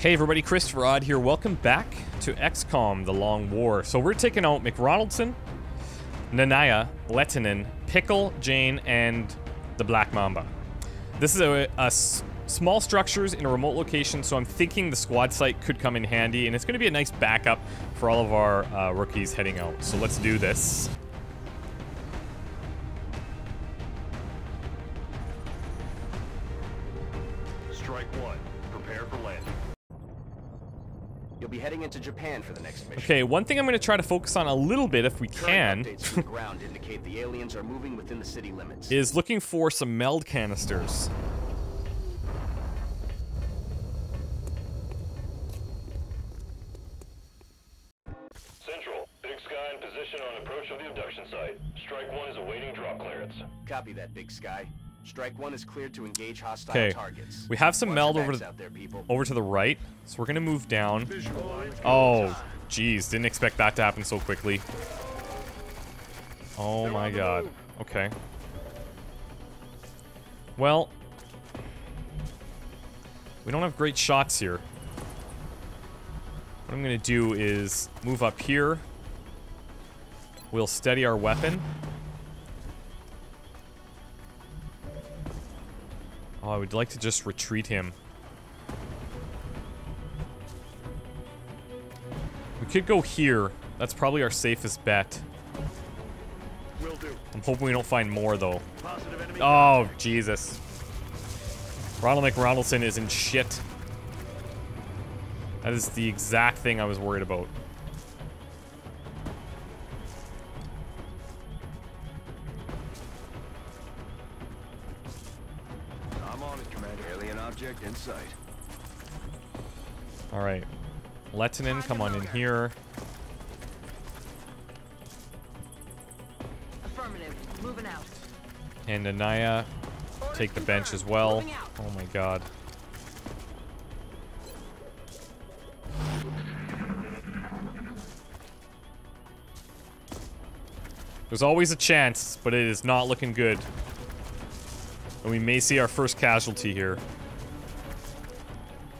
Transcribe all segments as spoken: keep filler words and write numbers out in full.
Hey everybody, Christopher Odd here. Welcome back to X COM The Long War. So we're taking out McRonaldson, Nanaya, Lettinen, Pickle, Jane, and the Black Mamba. This is a, a s small structures in a remote location, so I'm thinking the squad site could come in handy, and it's going to be a nice backup for all of our uh, rookies heading out. So let's do this. Be heading into Japan for the next mission. Okay, one thing I'm going to try to focus on a little bit, if we can, the ground indicate the aliens are moving within the city limits. Is looking for some meld canisters. Central, Big Sky in position on approach of the abduction site. Strike One is awaiting drop clearance. Copy that, Big Sky. Strike One is cleared to engage hostile okay. targets. We have some meld over to, there, over to the right, so we're gonna move down. Oh, geez, didn't expect that to happen so quickly. Oh my god. Okay. Well, we don't have great shots here. What I'm gonna do is move up here. We'll steady our weapon. Oh, I would like to just retreat him. We could go here. That's probably our safest bet. Will do. I'm hoping we don't find more, though. Oh, Jesus. Ronald McRonaldson is in shit. That is the exact thing I was worried about. Alright. Lettinen, come on in here. Affirmative. Moving out. And Nanaya, take the bench as well. Oh my god. There's always a chance, but it is not looking good. And we may see our first casualty here.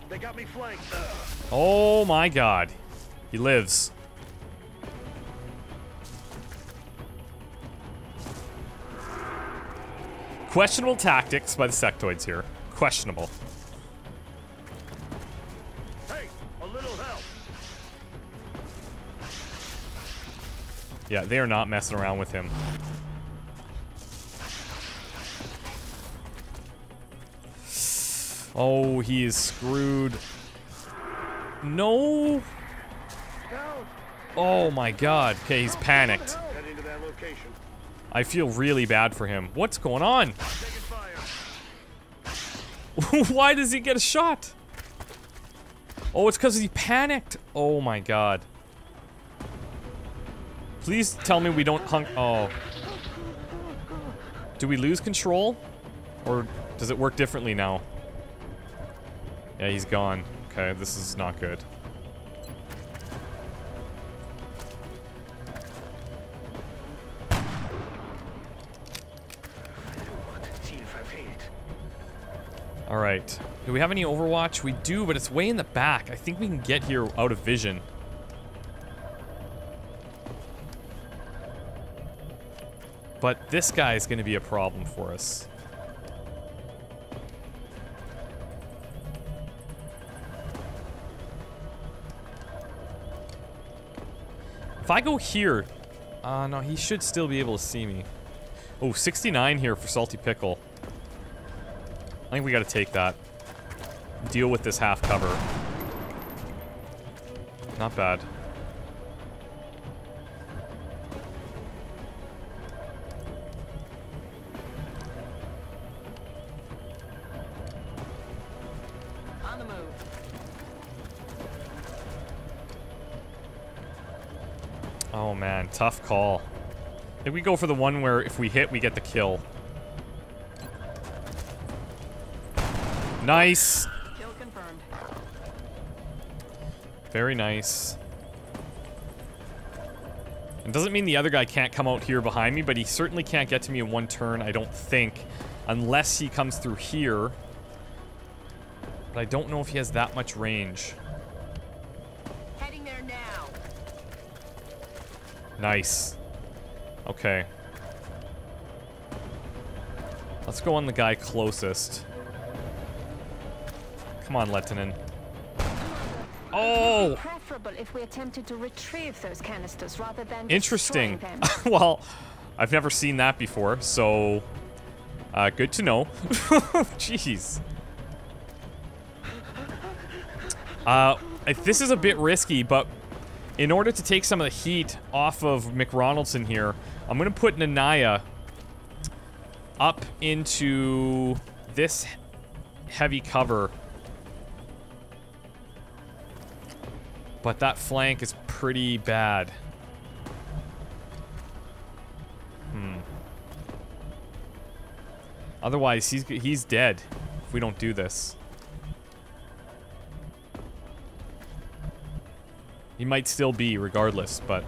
They got me flanked. Oh my god. He lives. Questionable tactics by the sectoids here. Questionable. Hey, a little help. Yeah, they are not messing around with him. Oh, he is screwed. No. Oh my god. Okay, he's panicked. I feel really bad for him. What's going on? Why does he get a shot? Oh, it's because he panicked. Oh my god. Please tell me we don't hunk. Oh. Do we lose control? Or does it work differently now? Yeah, he's gone. Okay, this is not good. Alright. Do we have any overwatch? We do, but it's way in the back. I think we can get here out of vision. But this guy is going to be a problem for us. If I go here, uh, no, he should still be able to see me. Oh, sixty-nine here for Salty Pickle. I think we gotta take that. Deal with this half cover. Not bad. Oh man, tough call. I think we go for the one where if we hit, we get the kill. Nice! Kill confirmed. Very nice. It doesn't mean the other guy can't come out here behind me, but he certainly can't get to me in one turn, I don't think. Unless he comes through here. But I don't know if he has that much range. Heading there now. Nice. Okay. Let's go on the guy closest. Come on, Lettinen. Oh! Preferable if we attempted to retrieve those canisters rather than destroying them. Interesting. Well, I've never seen that before, so uh, good to know. Jeez. Uh, this is a bit risky, but in order to take some of the heat off of McRonaldson here, I'm gonna put Nanaya up into this heavy cover. But that flank is pretty bad. Hmm. Otherwise, he's he's dead if we don't do this. He might still be, regardless, but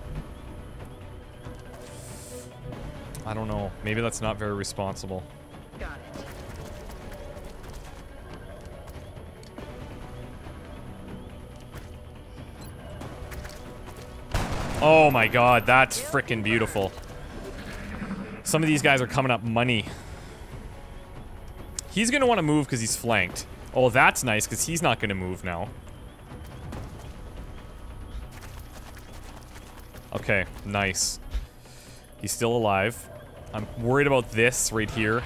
I don't know. Maybe that's not very responsible. Got it. Oh my god, that's freaking beautiful. Some of these guys are coming up money. He's gonna want to move because he's flanked. Oh, that's nice because he's not gonna move now. Okay, nice. He's still alive. I'm worried about this right here.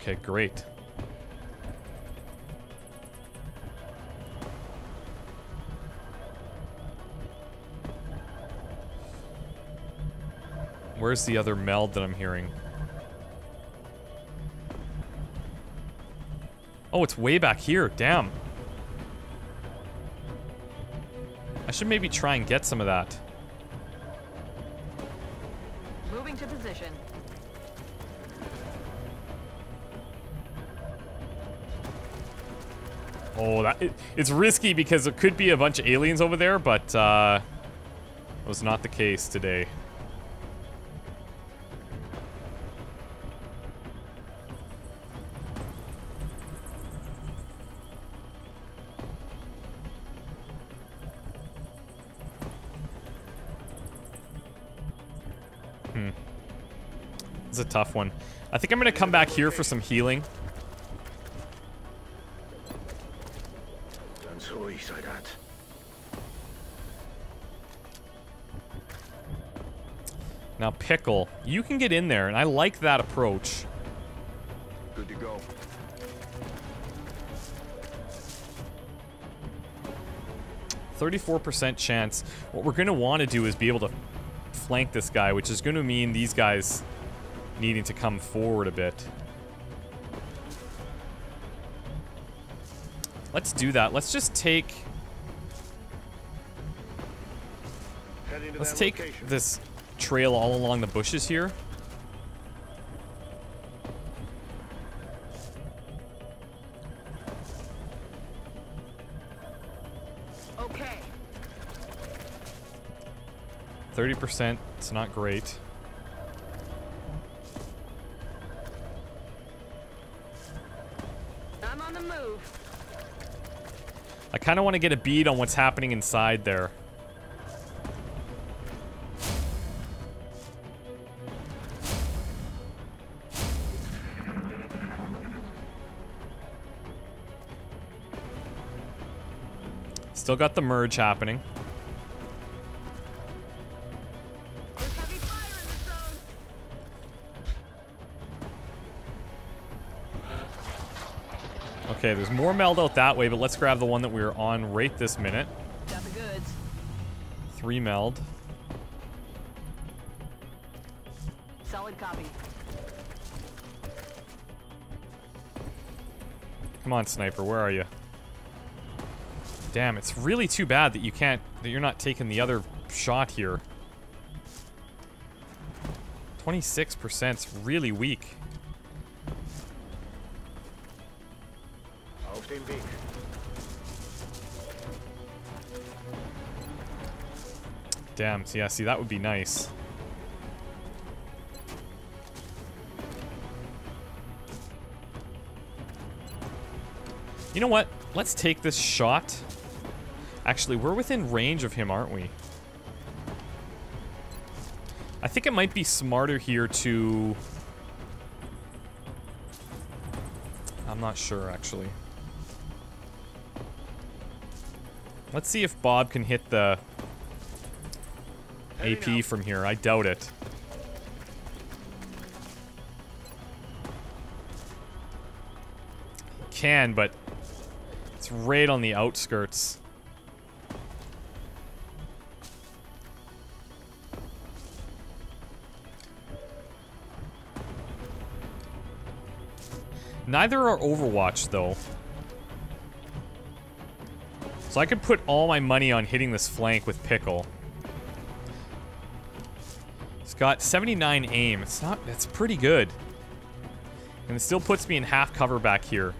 Okay, great. Where's the other meld that I'm hearing? Oh, it's way back here. Damn. I should maybe try and get some of that. Moving to position. Oh, that it, it's risky because there could be a bunch of aliens over there, but uh, that was not the case today. A tough one. I think I'm gonna come back here for some healing. Now Pickle, you can get in there, and I like that approach. Good to go. thirty-four percent chance. What we're gonna want to do is be able to flank this guy, which is gonna mean these guys needing to come forward a bit. Let's do that. Let's just take... Let's take location. This trail all along the bushes here. Okay. thirty percent. It's not great. I kind of want to get a bead on what's happening inside there. Still got the merge happening. There's heavy fire in the zone. Okay, there's more meld out that way, but let's grab the one that we're on right this minute. Got the goods. Three meld. Solid copy. Come on, sniper, where are you? Damn, it's really too bad that you can't, that you're not taking the other shot here. twenty-six percent's really weak. Damn, yeah, see, that would be nice. You know what? Let's take this shot. Actually, we're within range of him, aren't we? I think it might be smarter here to... I'm not sure, actually. Let's see if Bob can hit the A P from here. I doubt it. He can, but it's right on the outskirts. Neither are Overwatch, though. So I could put all my money on hitting this flank with Pickle. It's got seventy-nine aim. It's not... That's pretty good. And it still puts me in half cover back here.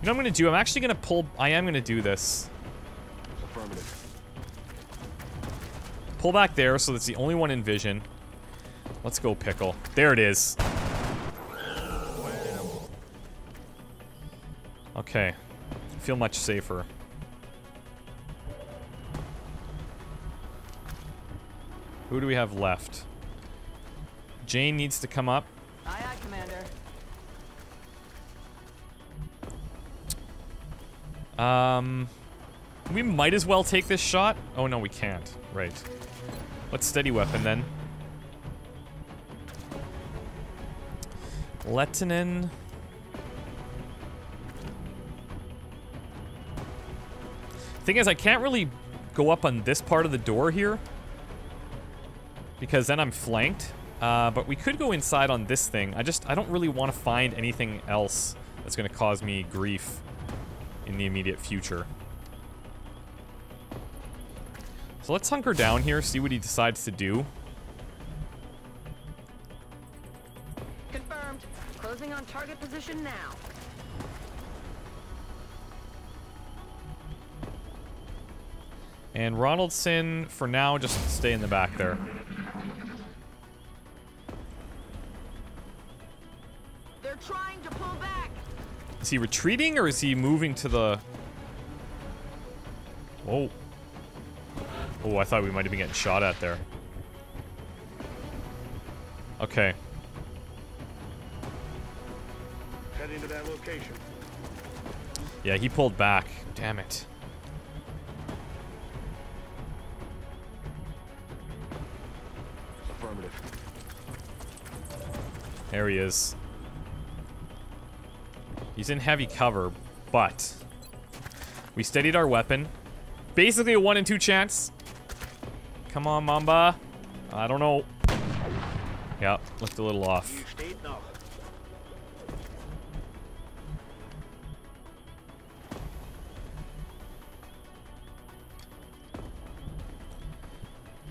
You know what I'm going to do? I'm actually going to pull... I am going to do this. Affirmative. Pull back there, so that's the only one in vision. Let's go, Pickle. There it is. Okay. I feel much safer. Who do we have left? Jane needs to come up. Aye, aye, Commander. Um, we might as well take this shot. Oh, no, we can't. Right. Let's steady weapon, then. Lettinen. Thing is, I can't really go up on this part of the door here, because then I'm flanked. Uh, but we could go inside on this thing. I just, I don't really want to find anything else that's going to cause me grief in the immediate future. So let's hunker down here, see what he decides to do. On target position now. And Ronaldson, for now, just stay in the back there. They're trying to pull back. Is he retreating or is he moving to the... Whoa. Oh, I thought we might have been getting shot at there. Okay. Into that location. Yeah, he pulled back. Damn it. Affirmative. There he is. He's in heavy cover, but we steadied our weapon. Basically a one in two chance. Come on, Mamba. I don't know. Yeah, looked a little off.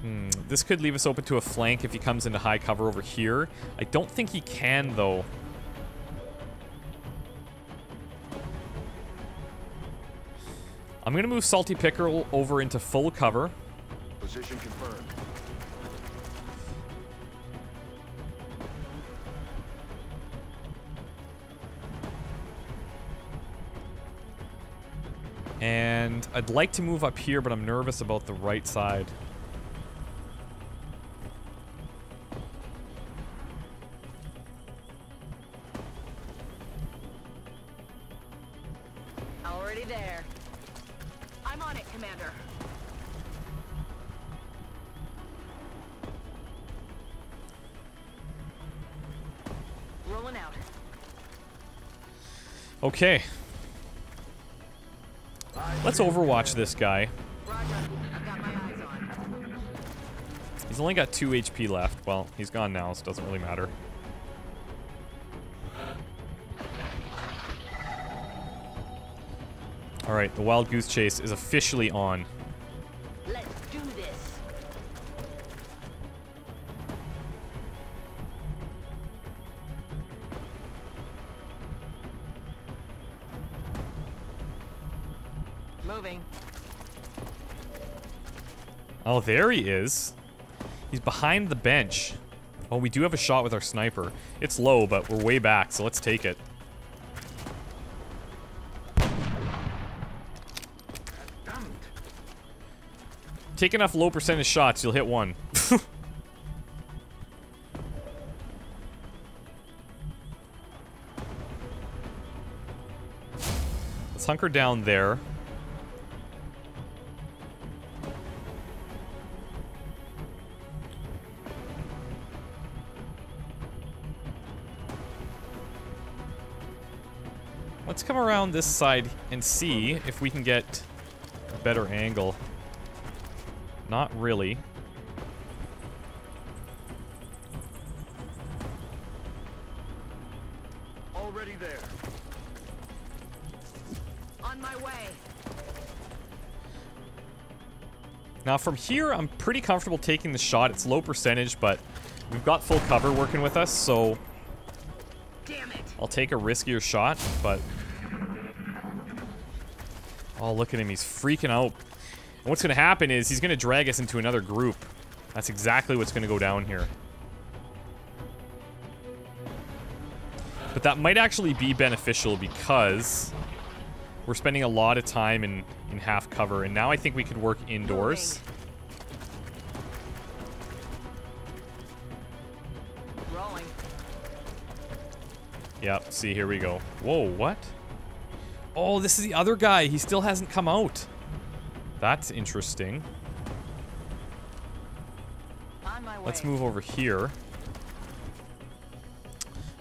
Hmm, this could leave us open to a flank if he comes into high cover over here. I don't think he can, though. I'm gonna move Salty Pickerel over into full cover. Position confirmed. And I'd like to move up here, but I'm nervous about the right side. Okay. Let's overwatch this guy. He's only got two H P left. Well, he's gone now, so it doesn't really matter. Alright, the Wild Goose Chase is officially on. Let's do this. Moving. Oh, there he is. He's behind the bench. Oh, we do have a shot with our sniper. It's low, but we're way back, so let's take it. Take enough low percentage shots, you'll hit one. Let's hunker down there. Let's come around this side and see if we can get a better angle. Not really. Already there. On my way. Now from here, I'm pretty comfortable taking the shot. It's low percentage, but we've got full cover working with us, so damn it. I'll take a riskier shot, but oh, look at him. He's freaking out. And what's going to happen is he's going to drag us into another group. That's exactly what's going to go down here. But that might actually be beneficial because we're spending a lot of time in, in half cover. And now I think we could work indoors. Rolling. Yep, see, here we go. Whoa, what? Oh, this is the other guy. He still hasn't come out. That's interesting. On my way. Let's move over here.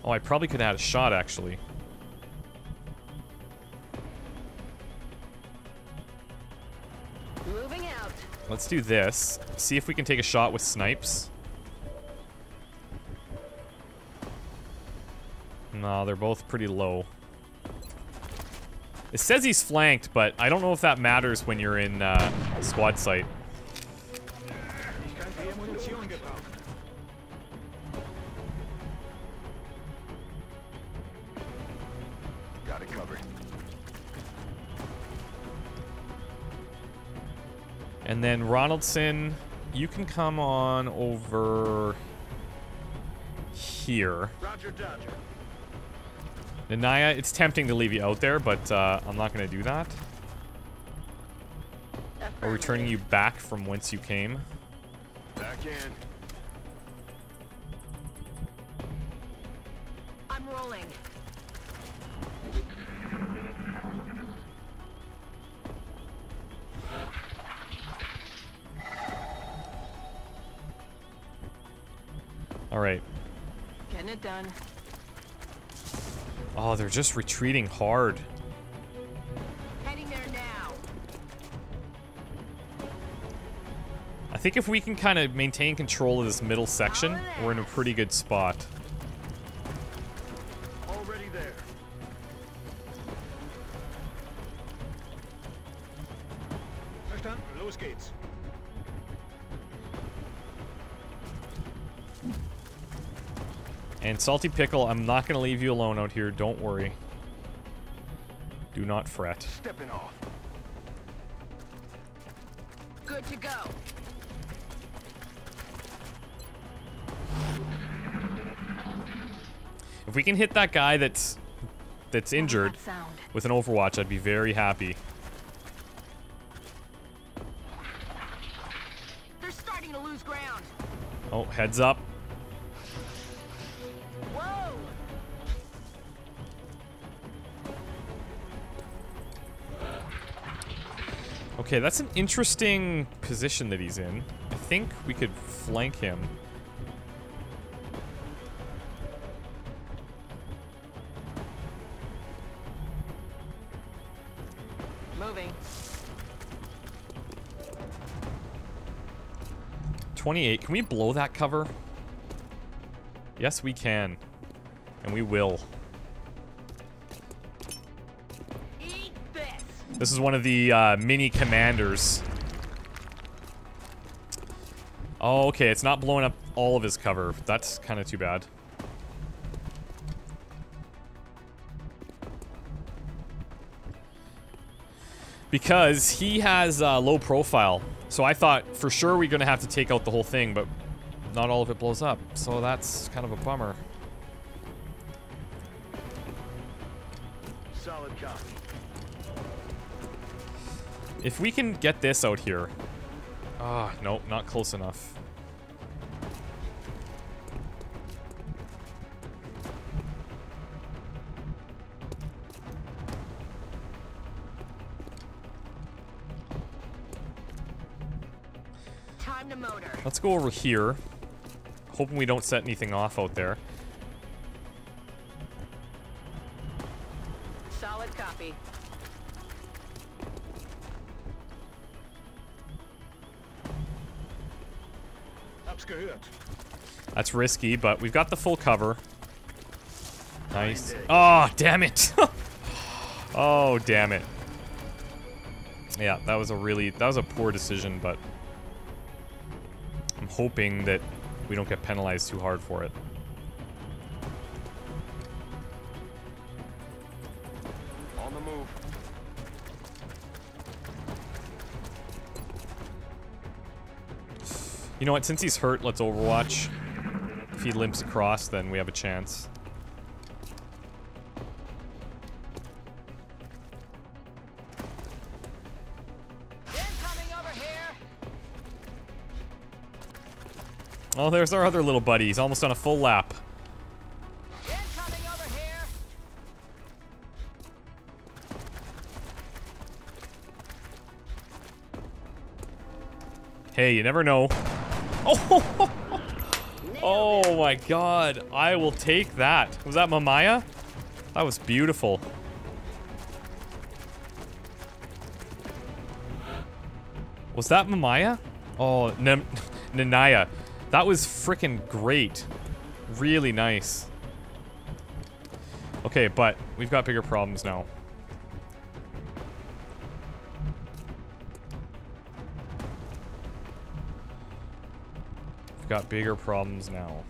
Oh, I probably could have had a shot, actually. Moving out. Let's do this. See if we can take a shot with snipes. No, they're both pretty low. It says he's flanked, but I don't know if that matters when you're in uh, squad sight. Got it covered. And then Ronaldson, you can come on over here. Roger, Dodger. Nanaya, it's tempting to leave you out there, but uh, I'm not going to do that. We're returning you back from whence you came. Back in. I'm rolling. All right. Getting it done. Oh, they're just retreating hard. Heading there now. I think if we can kind of maintain control of this middle section, we're in a pretty good spot. Already there. First time, Lewis Gates. And Salty Pickle, I'm not going to leave you alone out here. Don't worry. Do not fret. Stepping off. Good to go. If we can hit that guy that's that's injured with an overwatch, I'd be very happy. They're starting to lose ground. Oh, heads up. Okay, that's an interesting position that he's in. I think we could flank him. Moving. twenty-eight. Can we blow that cover? Yes, we can. And we will. This is one of the uh, mini commanders. Oh, okay. It's not blowing up all of his cover. That's kind of too bad. Because he has uh, low profile. So I thought for sure we're going to have to take out the whole thing, but not all of it blows up. So that's kind of a bummer. Solid copy. If we can get this out here, Ah, nope, not close enough. Time to motor. Let's go over here. Hoping we don't set anything off out there. Solid copy. That's risky, but we've got the full cover. Nice. Oh, damn it. Oh, damn it. Yeah, that was a really, that was a poor decision, but I'm hoping that we don't get penalized too hard for it. On the move. You know what? Since he's hurt, let's overwatch. If he limps across, then we have a chance. Incoming over here. Oh, there's our other little buddy. He's almost on a full lap. Incoming over here. Hey, you never know. Oh, oh my god, I will take that. Was that Mamaya? That was beautiful. Was that Mamaya? Oh, N Nanaya. That was freaking great. Really nice. Okay, but we've got bigger problems now. Got bigger problems now.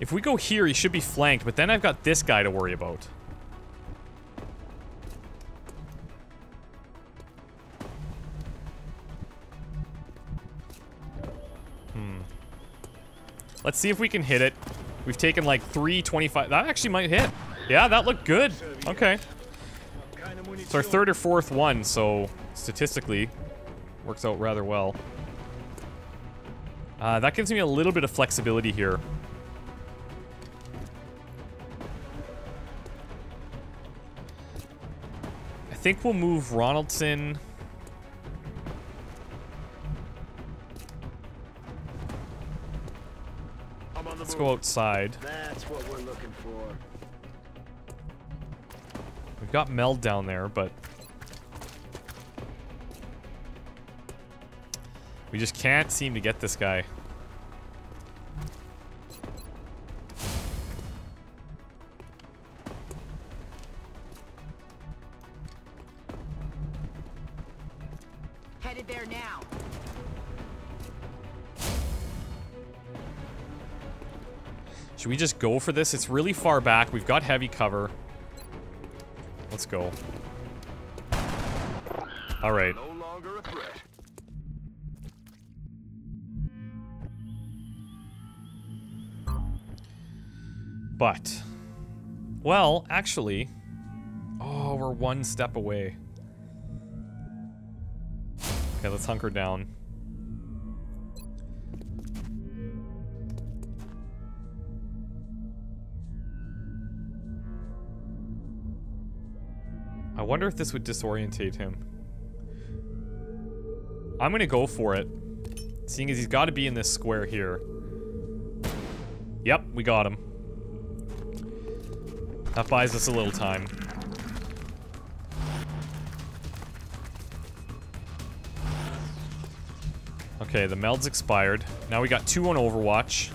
If we go here, he should be flanked, but then I've got this guy to worry about. Hmm. Let's see if we can hit it. We've taken like three twenty-five. That actually might hit. Yeah, that looked good. Okay. It's our third or fourth one, so statistically, works out rather well. Uh, that gives me a little bit of flexibility here. I think we'll move Ronaldson. Let's go outside. That's what we're looking for. We've got Meld down there, but we just can't seem to get this guy. Headed there now. Should we just go for this? It's really far back. We've got heavy cover. Let's go. All right. No longer a threat. But, well, actually, oh, we're one step away. Okay, let's hunker down. I wonder if this would disorientate him. I'm gonna go for it, seeing as he's got to be in this square here. Yep, we got him. That buys us a little time. Okay, the meld's expired. Now we got two on Overwatch.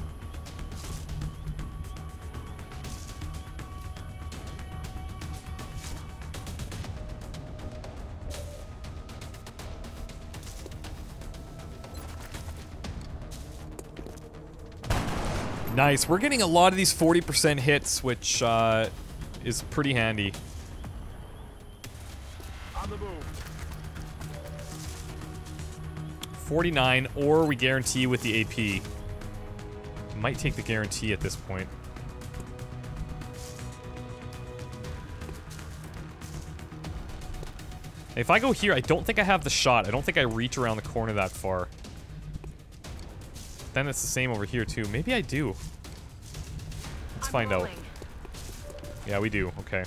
Nice. We're getting a lot of these forty percent hits, which uh, is pretty handy. On the move. forty-nine, or we guarantee with the A P. Might take the guarantee at this point. If I go here, I don't think I have the shot. I don't think I reach around the corner that far. Then it's the same over here, too. Maybe I do. Let's I'm find rolling. out. Yeah, we do. Okay.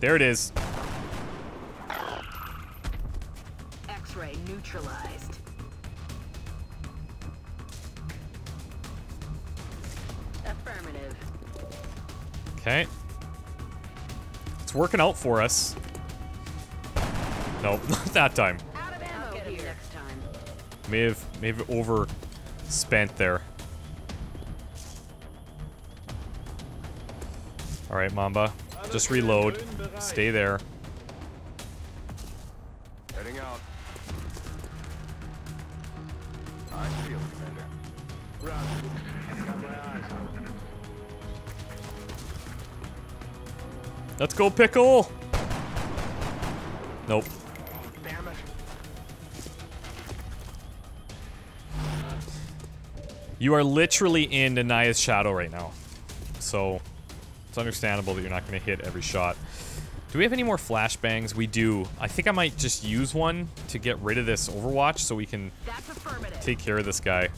There it is. X-ray neutralized. Affirmative. Okay. It's working out for us. Nope, not that time. Out of ammo here. Next time. May have, may have overspent there. All right, Mamba. Just reload. Stay there. Heading out. I feel Commander. Got my eyes open. Let's go, Pickle. Nope. Damn it. You are literally in Nanaya's shadow right now, so. It's understandable that you're not going to hit every shot. Do we have any more flashbangs? We do. I think I might just use one to get rid of this Overwatch so we can take care of this guy.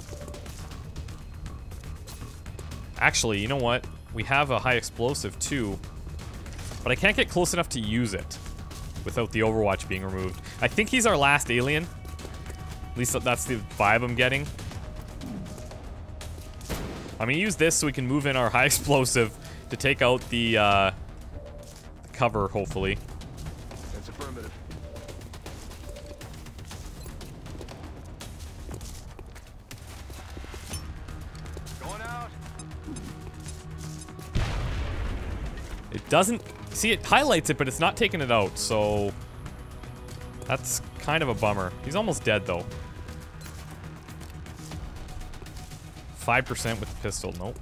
Actually, you know what? We have a high explosive too, but I can't get close enough to use it without the Overwatch being removed. I think he's our last alien. At least that's the vibe I'm getting. I'm going to use this so we can move in our high explosive to take out the, uh, the cover, hopefully. That's affirmative. Going out. It doesn't... See, it highlights it, but it's not taking it out, so... That's kind of a bummer. He's almost dead, though. five percent with the pistol. Nope.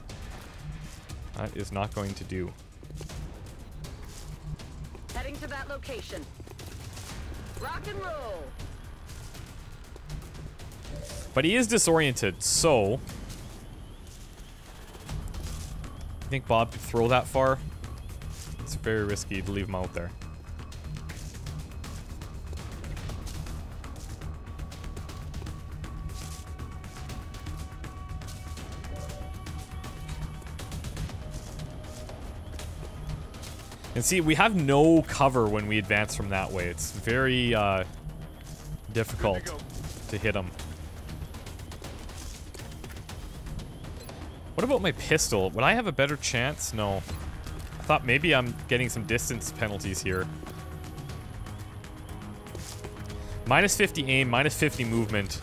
That is not going to do. Heading to that location. Rock and roll. But he is disoriented, so I think Bob could throw that far. It's very risky to leave him out there. And see, we have no cover when we advance from that way. It's very uh, difficult to, to hit him. What about my pistol? Would I have a better chance? No. I thought maybe I'm getting some distance penalties here. minus fifty aim, minus fifty movement.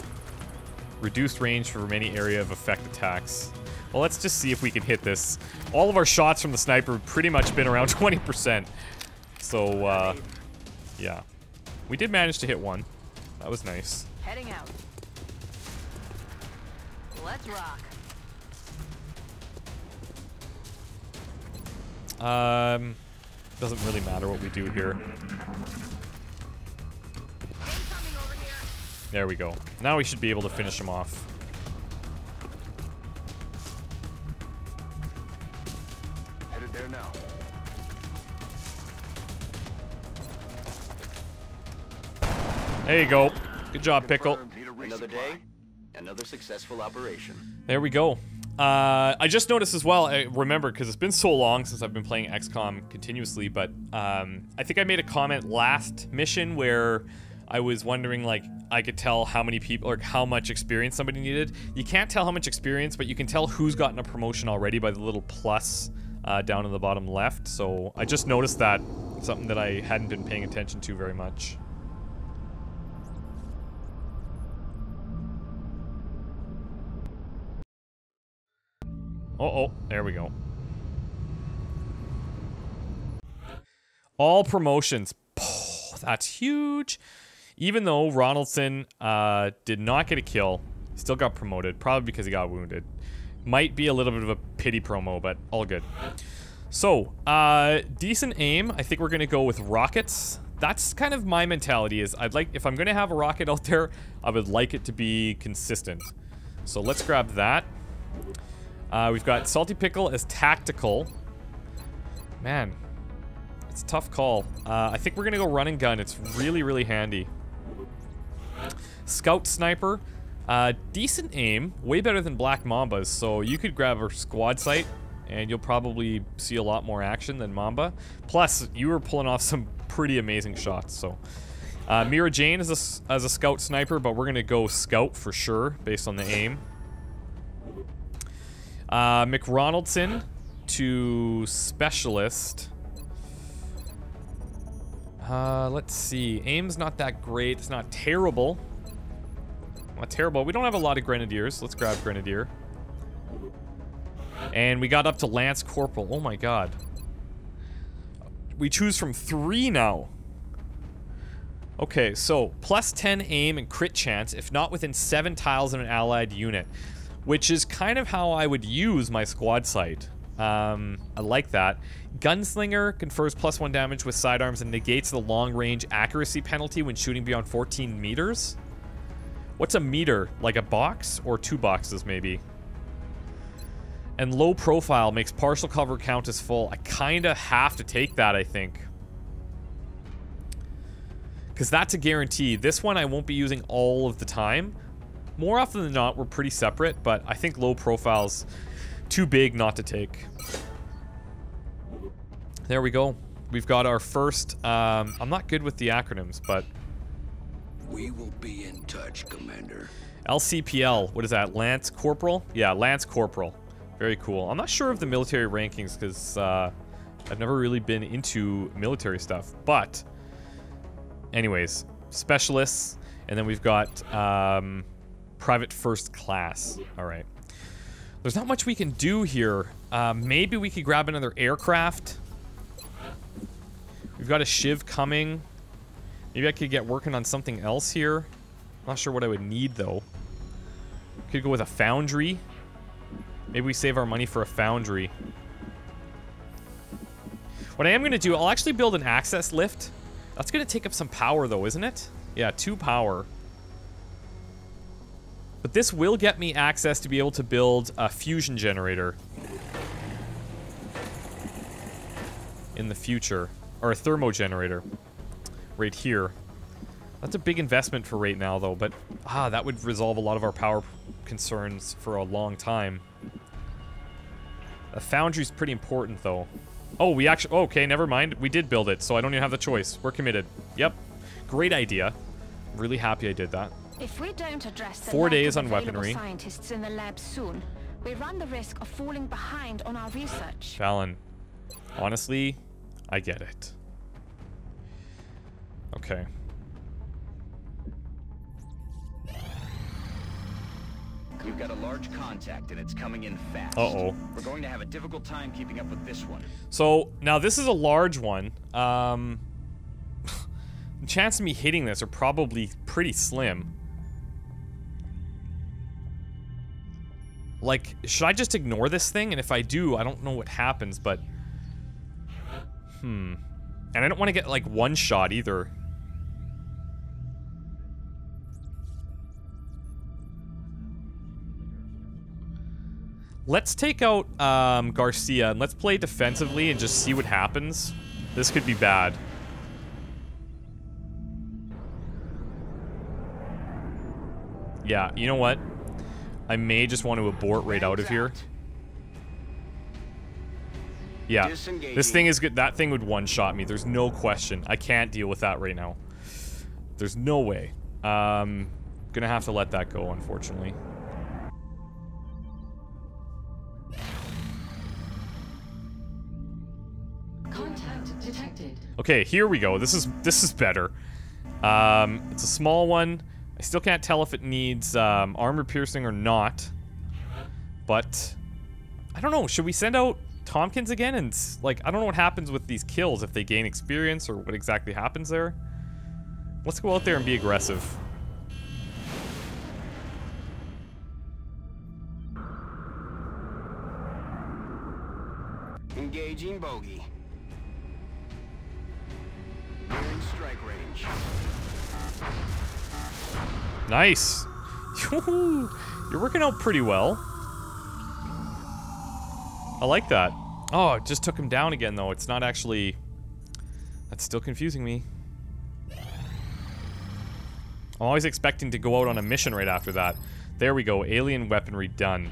Reduced range for many area of effect attacks. Well, let's just see if we can hit this. All of our shots from the sniper have pretty much been around twenty percent. So, uh, yeah. We did manage to hit one. That was nice. Heading out. Let's rock. Um, doesn't really matter what we do here. Over here. There we go. Now we should be able to finish him off. There you go. Good job, Pickle. Another day, another successful operation. There we go. Uh, I just noticed as well, I remember, because it's been so long since I've been playing X COM continuously, but um, I think I made a comment last mission where I was wondering, like, I could tell how many people, or how much experience somebody needed. You can't tell how much experience, but you can tell who's gotten a promotion already by the little plus uh, down in the bottom left. So I just noticed that, something that I hadn't been paying attention to very much. Uh-oh, there we go. All promotions. Oh, that's huge. Even though Ronaldson uh, did not get a kill, still got promoted, probably because he got wounded. Might be a little bit of a pity promo, but all good. So, uh, decent aim. I think we're going to go with rockets. That's kind of my mentality is I'd like, if I'm going to have a rocket out there, I would like it to be consistent. So let's grab that. Uh, we've got Salty Pickle as tactical. Man, It's a tough call. Uh, I think we're gonna go run and gun. It's really, really handy. Scout Sniper. Uh, decent aim. Way better than Black Mamba's, so you could grab a squad sight and you'll probably see a lot more action than Mamba. Plus, you were pulling off some pretty amazing shots, so... Uh, Mira Jane is a, as a Scout Sniper, but we're gonna go Scout for sure, based on the aim. Uh, McRonaldson to Specialist. Uh, let's see. Aim's not that great. It's not terrible. Not terrible. We don't have a lot of Grenadiers. Let's grab Grenadier. And we got up to Lance Corporal. Oh my god. We choose from three now. Okay, so plus ten aim and crit chance if not within seven tiles of an allied unit, which is kind of how I would use my squad sight. Um, I like that. Gunslinger confers plus one damage with sidearms and negates the long-range accuracy penalty when shooting beyond fourteen meters. What's a meter? Like a box or two boxes maybe? And low profile makes partial cover count as full. I kind of have to take that, I think. Because that's a guarantee. This one I won't be using all of the time. More often than not, we're pretty separate, but I think low profile's too big not to take. There we go. We've got our first... Um, I'm not good with the acronyms, but... We will be in touch, Commander. L C P L. What is that? Lance Corporal? Yeah, Lance Corporal. Very cool. I'm not sure of the military rankings because uh, I've never really been into military stuff, but... Anyways, specialists, and then we've got um, private first class. All right. There's not much we can do here. Uh, maybe we could grab another aircraft. We've got a shiv coming. Maybe I could get working on something else here. Not sure what I would need though. Could go with a foundry. Maybe we save our money for a foundry. What I am going to do, I'll actually build an access lift. That's going to take up some power though, isn't it? Yeah, two power. But this will get me access to be able to build a fusion generator in the future. Or a thermo generator. Right here. That's a big investment for right now though, but ah, that would resolve a lot of our power concerns for a long time. A foundry's pretty important though. Oh, we actually... Oh, okay, never mind. We did build it, so I don't even have the choice. We're committed. Yep. Great idea. I'm really happy I did that. If we don't address the Four days on weaponry. Scientists in the lab soon, we run the risk of falling behind on our research. Fallon, honestly, I get it. Okay. We've got a large contact and it's coming in fast. Uh-oh. We're going to have a difficult time keeping up with this one. So, now this is a large one. Um, the chance of me hitting this are probably pretty slim. Like, should I just ignore this thing? And if I do, I don't know what happens, but... Hmm. And I don't want to get, like, one shot either. Let's take out um, Garcia and let's play defensively and just see what happens. This could be bad. Yeah, you know what? I may just want to abort right out of here. Yeah, this thing is good. That thing would one-shot me. There's no question. I can't deal with that right now. There's no way. Um, gonna have to let that go, unfortunately. Okay, here we go. This is this is better. Um, it's a small one. I still can't tell if it needs um, armor piercing or not. But I don't know. Should we send out Tompkins again? And like, I don't know what happens with these kills if they gain experience or what exactly happens there. Let's go out there and be aggressive. Engaging bogey. Strike range. Nice. You're working out pretty well. I like that. Oh, it just took him down again though. It's not actually That's still confusing me. I'm always expecting to go out on a mission right after that. There we go, alien weaponry done.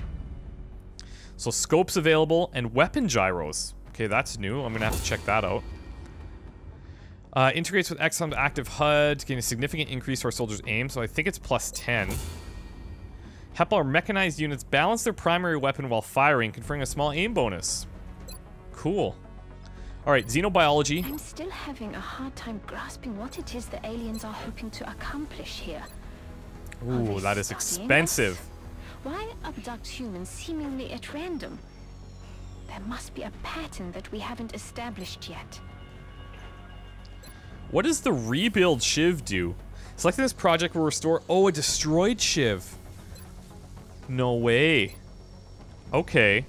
So scopes available and weapon gyros. Okay, that's new. I'm gonna have to check that out. Uh, integrates with X COM's active H U D to gain a significant increase to our soldiers' aim, so I think it's plus ten. Help our mechanized units balance their primary weapon while firing, conferring a small aim bonus. Cool. Alright, xenobiology. I'm still having a hard time grasping what it is the aliens are hoping to accomplish here. Ooh, that is expensive. Why abduct humans seemingly at random? There must be a pattern that we haven't established yet. What does the rebuild Shiv do? Selecting this project will restore... Oh, a destroyed Shiv. No way. Okay.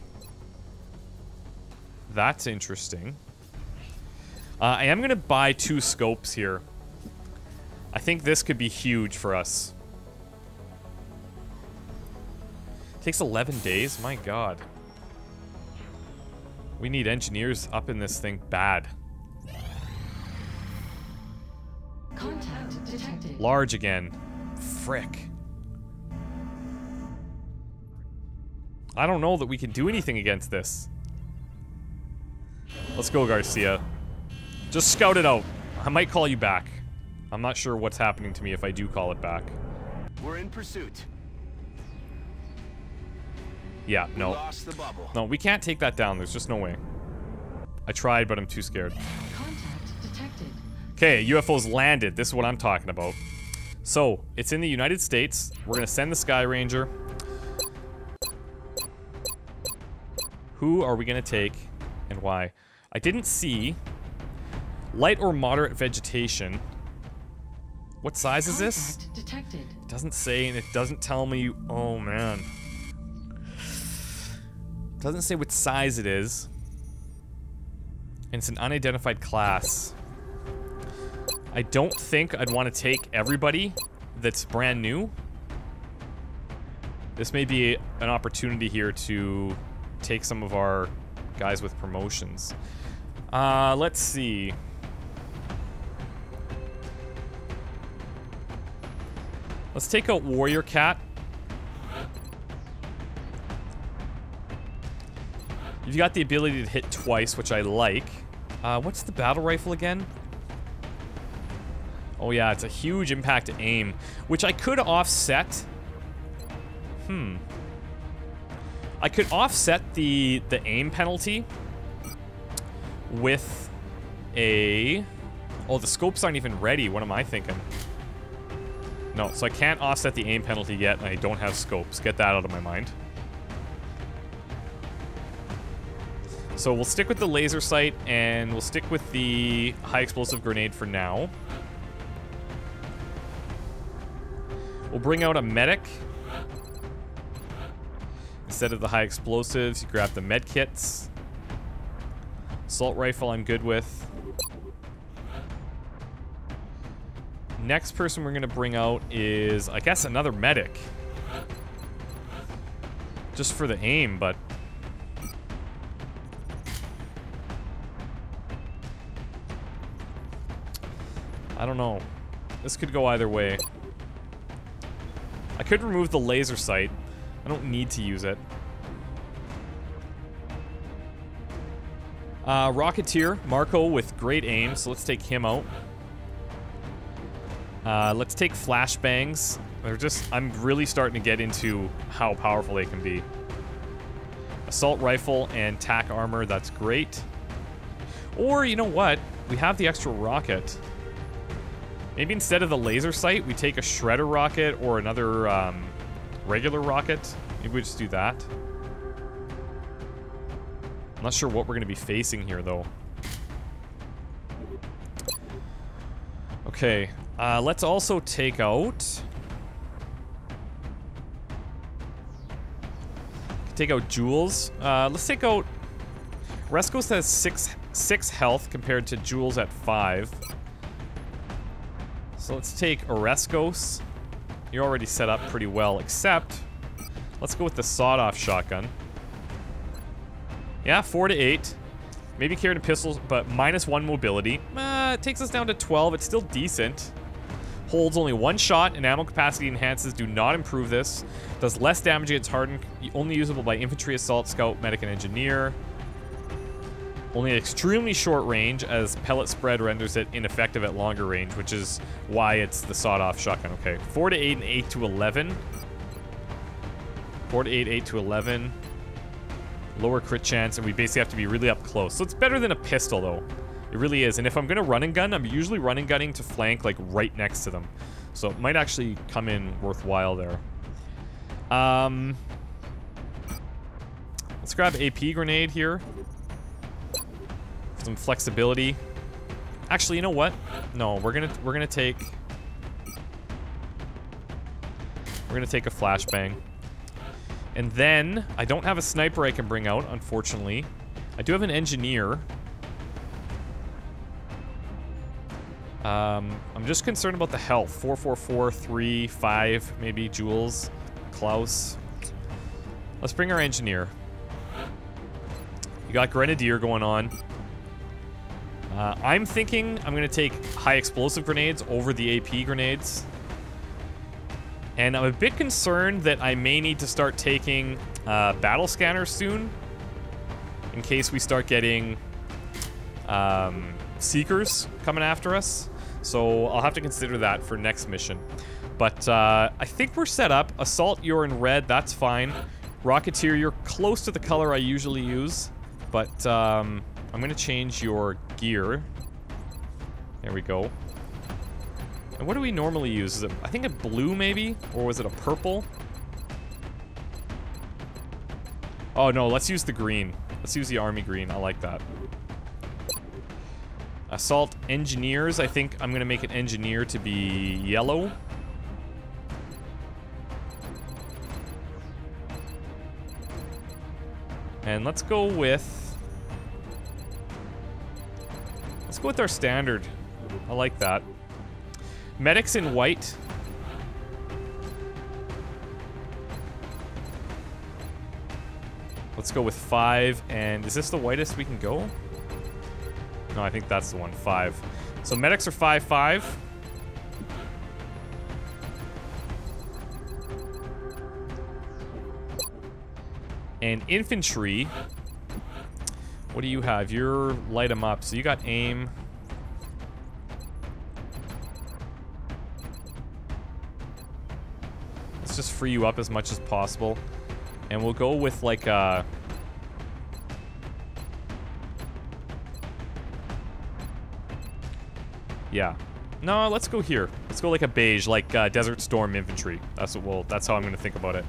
That's interesting. Uh, I am going to buy two scopes here. I think this could be huge for us. It takes eleven days? My god. We need engineers up in this thing bad. Contact detected. Large again. Frick. I don't know that we can do anything against this. Let's go, Garcia. Just scout it out. I might call you back. I'm not sure what's happening to me if I do call it back. We're in pursuit. Yeah, no. Lost the bubble. No, we can't take that down. There's just no way. I tried, but I'm too scared. Contact detected. Okay, U F Os landed. This is what I'm talking about. So, it's in the United States. We're going to send the Sky Ranger. Who are we going to take and why? I didn't see. Light or moderate vegetation. What size is this? Detected. It doesn't say, and it doesn't tell me. Oh, man. It doesn't say what size it is. And it's an unidentified class. I don't think I'd want to take everybody that's brand new. This may be an opportunity here to... take some of our guys with promotions. Uh, let's see. Let's take out Warrior Cat. You've got the ability to hit twice, which I like. Uh, what's the battle rifle again? Oh yeah, it's a huge impact to aim, which I could offset. Hmm. I could offset the the aim penalty with a... Oh, the scopes aren't even ready. What am I thinking? No, so I can't offset the aim penalty yet, and I don't have scopes. Get that out of my mind. So we'll stick with the laser sight, and we'll stick with the high explosive grenade for now. We'll bring out a medic. Instead of the high explosives, you grab the med kits. Assault rifle I'm good with. Next person we're gonna bring out is, I guess, another medic. Just for the aim, but... I don't know. This could go either way. I could remove the laser sight. I don't need to use it. Uh, Rocketeer, Marco with great aim, so let's take him out. Uh, let's take flashbangs. They're just, I'm really starting to get into how powerful they can be. Assault rifle and tac armor, that's great. Or, you know what? We have the extra rocket. Maybe instead of the laser sight, we take a shredder rocket or another... Um, regular rocket. Maybe we just do that. I'm not sure what we're going to be facing here, though. Okay. Uh, let's also take out... Take out Jewels. Uh, let's take out... Resco has six, six health compared to Jewels at five. So let's take Oreskos. You're already set up pretty well, except let's go with the sawed-off shotgun. Yeah, four to eight. Maybe carried a pistol, but minus one mobility. Uh, it takes us down to twelve. It's still decent. Holds only one shot, and ammo capacity enhances do not improve this. Does less damage against hardened, only usable by infantry, assault, scout, medic, and engineer. Only at extremely short range, as pellet spread renders it ineffective at longer range, which is why it's the sawed-off shotgun. Okay, four to eight and eight to eleven. four to eight, eight to eleven. Lower crit chance, and we basically have to be really up close. So it's better than a pistol, though. It really is. And if I'm going to run and gun, I'm usually run and gunning to flank, like, right next to them. So it might actually come in worthwhile there. Um, let's grab A P grenade here. Some flexibility. Actually, you know what? No, we're gonna we're gonna take we're gonna take a flashbang, and then I don't have a sniper I can bring out. Unfortunately, I do have an engineer. Um, I'm just concerned about the health. Four, four, four, three, five, maybe Jewels, Klaus. Let's bring our engineer. You got grenadier going on. Uh, I'm thinking I'm going to take high explosive grenades over the A P grenades. And I'm a bit concerned that I may need to start taking uh, battle scanners soon. In case we start getting um, seekers coming after us. So I'll have to consider that for next mission. But uh, I think we're set up. Assault, you're in red. That's fine. Rocketeer, you're close to the color I usually use. But... Um, I'm gonna change your gear. There we go. And what do we normally use? Is it, I think, a blue maybe? Or was it a purple? Oh no, let's use the green. Let's use the army green. I like that. Assault engineers. I think I'm gonna make an engineer to be yellow. And let's go with Let's go with our standard. I like that. Medics in white. Let's go with five. And is this the whitest we can go? No, I think that's the one. Five. So medics are five, five. And infantry. What do you have? You're light 'em up. So you got aim. Let's just free you up as much as possible. And we'll go with like a... Yeah. No, let's go here. Let's go like a beige, like uh, Desert Storm Infantry. That's what we'll, that's how I'm going to think about it.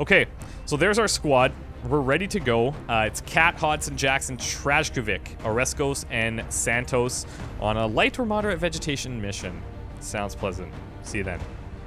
Okay, so there's our squad. We're ready to go. Uh, it's Kat, Hodson, Jackson, Trashkovic, Oreskos, and Santos on a light or moderate vegetation mission. Sounds pleasant. See you then.